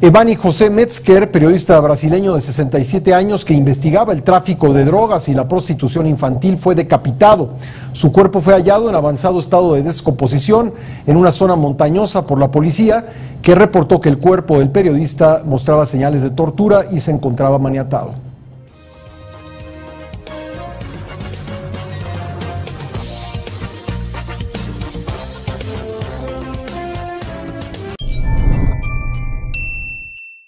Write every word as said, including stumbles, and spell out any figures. Evany José Metzger, periodista brasileño de sesenta y siete años que investigaba el tráfico de drogas y la prostitución infantil, fue decapitado. Su cuerpo fue hallado en avanzado estado de descomposición en una zona montañosa por la policía, que reportó que el cuerpo del periodista mostraba señales de tortura y se encontraba maniatado.